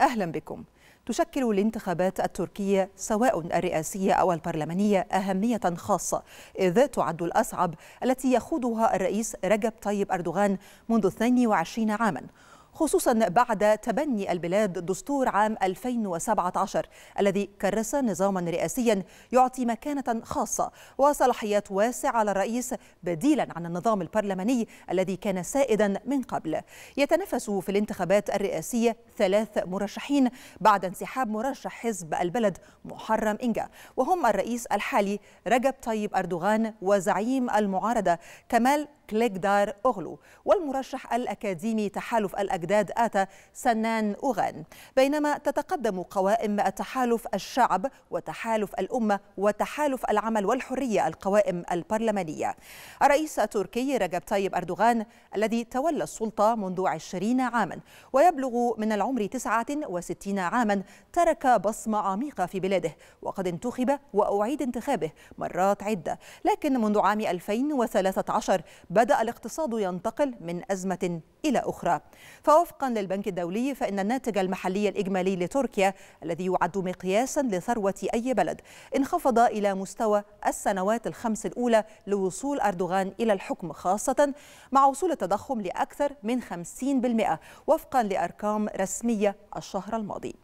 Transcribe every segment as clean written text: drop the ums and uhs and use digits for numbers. أهلا بكم. تشكل الانتخابات التركية سواء الرئاسية أو البرلمانية أهمية خاصة، إذ تعد الأصعب التي يخوضها الرئيس رجب طيب أردوغان منذ 22 عاما، خصوصا بعد تبني البلاد دستور عام 2017 الذي كرس نظاما رئاسيا يعطي مكانة خاصة وصلاحيات واسعة على الرئيس بديلا عن النظام البرلماني الذي كان سائدا من قبل. يتنافس في الانتخابات الرئاسية 3 مرشحين بعد انسحاب مرشح حزب البلد محرم إنجا، وهم الرئيس الحالي رجب طيب أردوغان وزعيم المعارضة كمال كليتشدار أوغلو والمرشح الأكاديمي تحالف الأجداد آتا سنان أوغان، بينما تتقدم قوائم التحالف الشعب وتحالف الأمة وتحالف العمل والحرية القوائم البرلمانية. الرئيس التركي رجب طيب أردوغان الذي تولى السلطة منذ 20 عاما ويبلغ من العمر 69 عاما ترك بصمة عميقة في بلاده، وقد انتخب وأعيد انتخابه مرات عدة، لكن منذ عام 2013 بدأ الاقتصاد ينتقل من أزمة إلى أخرى. فوفقا للبنك الدولي فإن الناتج المحلي الإجمالي لتركيا الذي يعد مقياسا لثروة أي بلد انخفض إلى مستوى السنوات ال5 الأولى لوصول أردوغان إلى الحكم، خاصة مع وصول التضخم لأكثر من 50% وفقا لأرقام رسمية الشهر الماضي.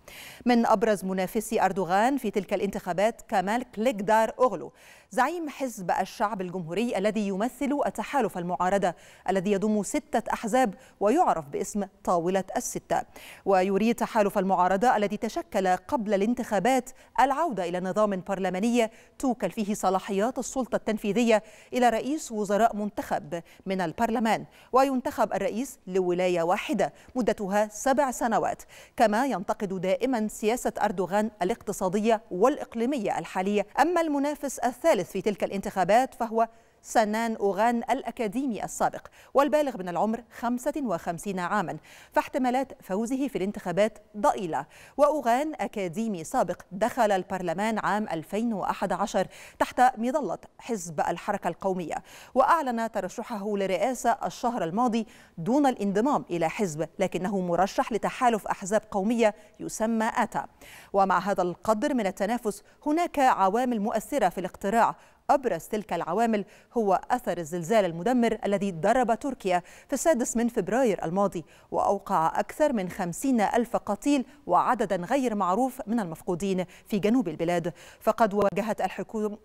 من أبرز منافسي أردوغان في تلك الانتخابات كمال كليتشدار أوغلو زعيم حزب الشعب الجمهوري الذي يمثل التحالف المعارضة الذي يضم 6 أحزاب ويعرف باسم طاولة ال6، ويريد تحالف المعارضة الذي تشكل قبل الانتخابات العودة إلى نظام برلماني توكل فيه صلاحيات السلطة التنفيذية إلى رئيس وزراء منتخب من البرلمان، وينتخب الرئيس لولاية واحدة مدتها 7 سنوات. كما ينتقد دائما سياسة أردوغان الاقتصادية والإقليمية الحالية. أما المنافس الثالث في تلك الانتخابات فهو سنان أوغان الأكاديمي السابق والبالغ من العمر 55 عاما، فاحتمالات فوزه في الانتخابات ضئيلة. وأوغان أكاديمي سابق دخل البرلمان عام 2011 تحت مظلة حزب الحركة القومية، وأعلن ترشحه لرئاسة الشهر الماضي دون الانضمام إلى حزب، لكنه مرشح لتحالف أحزاب قومية يسمى آتا. ومع هذا القدر من التنافس هناك عوامل مؤثرة في الاقتراع، أبرز تلك العوامل هو أثر الزلزال المدمر الذي ضرب تركيا في 6 فبراير الماضي وأوقع أكثر من 50,000 قتيل وعددا غير معروف من المفقودين في جنوب البلاد. فقد واجهت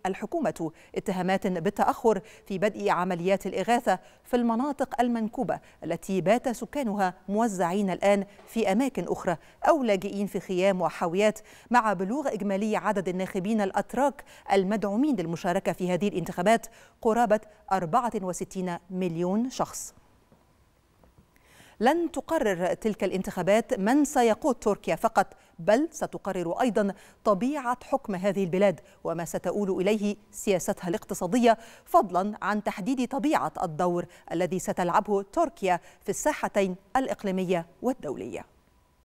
الحكومة اتهامات بالتأخر في بدء عمليات الإغاثة في المناطق المنكوبة التي بات سكانها موزعين الآن في أماكن أخرى أو لاجئين في خيام وحاويات، مع بلوغ إجمالي عدد الناخبين الأتراك المدعومين للمشاركة في هذه الانتخابات قرابة 64 مليون شخص. لن تقرر تلك الانتخابات من سيقود تركيا فقط، بل ستقرر أيضا طبيعة حكم هذه البلاد وما ستؤول إليه سياستها الاقتصادية، فضلا عن تحديد طبيعة الدور الذي ستلعبه تركيا في الساحتين الإقليمية والدولية.